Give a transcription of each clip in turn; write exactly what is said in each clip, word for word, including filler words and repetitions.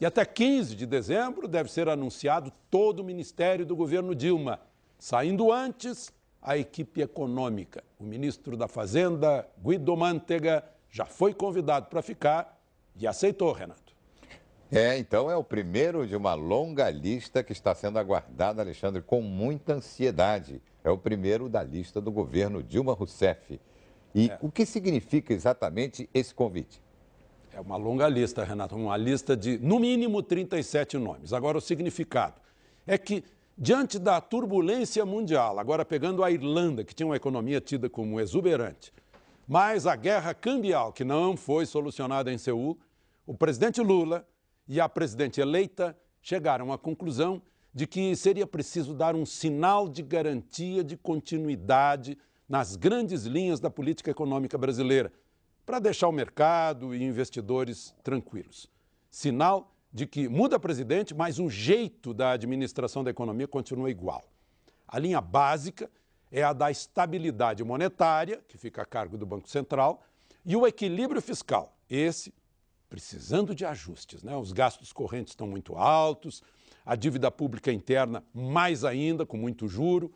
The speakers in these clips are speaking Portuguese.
E até quinze de dezembro deve ser anunciado todo o Ministério do governo Dilma. Saindo antes, a equipe econômica. O ministro da Fazenda, Guido Mantega, já foi convidado para ficar e aceitou, Renato. É, então é o primeiro de uma longa lista que está sendo aguardada, Alexandre, com muita ansiedade. É o primeiro da lista do governo Dilma Rousseff. E é. O que significa exatamente esse convite? É uma longa lista, Renato, uma lista de, no mínimo, trinta e sete nomes. Agora, o significado é que, diante da turbulência mundial, agora pegando a Irlanda, que tinha uma economia tida como exuberante, mas a guerra cambial, que não foi solucionada em Seul, o presidente Lula e a presidente eleita chegaram à conclusão de que seria preciso dar um sinal de garantia de continuidade nas grandes linhas da política econômica brasileira, para deixar o mercado e investidores tranquilos. Sinal de que muda presidente, mas o jeito da administração da economia continua igual. A linha básica é a da estabilidade monetária, que fica a cargo do Banco Central, e o equilíbrio fiscal, esse precisando de ajustes, né? Os gastos correntes estão muito altos, a dívida pública interna mais ainda, com muito juro.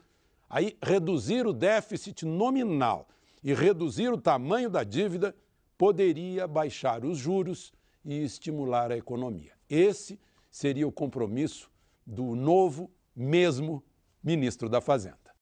Aí, reduzir o déficit nominal e reduzir o tamanho da dívida poderia baixar os juros e estimular a economia. Esse seria o compromisso do novo mesmo ministro da Fazenda.